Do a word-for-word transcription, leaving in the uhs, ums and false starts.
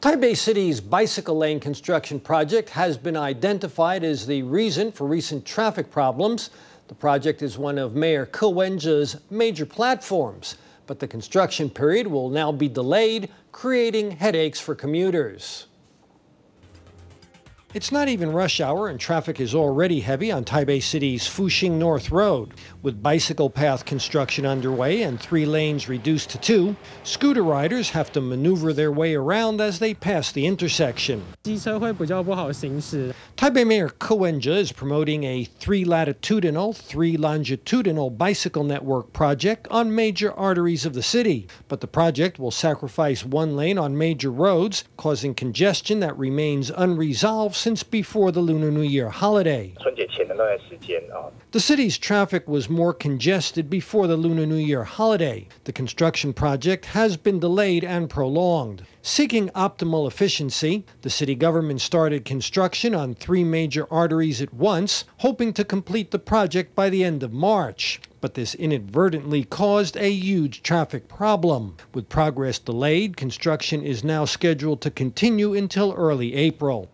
Taipei City's bicycle lane construction project has been identified as the reason for recent traffic problems. The project is one of Mayor Ko Wen-je's major platforms, but the construction period will now be delayed, creating headaches for commuters. It's not even rush hour and traffic is already heavy on Taipei City's Fuxing North Road. With bicycle path construction underway and three lanes reduced to two, scooter riders have to maneuver their way around as they pass the intersection. Taipei Mayor Ko Wen-je is promoting a three-latitudinal, three-longitudinal bicycle network project on major arteries of the city. But the project will sacrifice one lane on major roads, causing congestion that remains unresolved since before the Lunar New Year holiday. The city's traffic was more congested before the Lunar New Year holiday. The construction project has been delayed and prolonged. Seeking optimal efficiency, the city government started construction on three major arteries at once, hoping to complete the project by the end of March. But this inadvertently caused a huge traffic problem. With progress delayed, construction is now scheduled to continue until early April.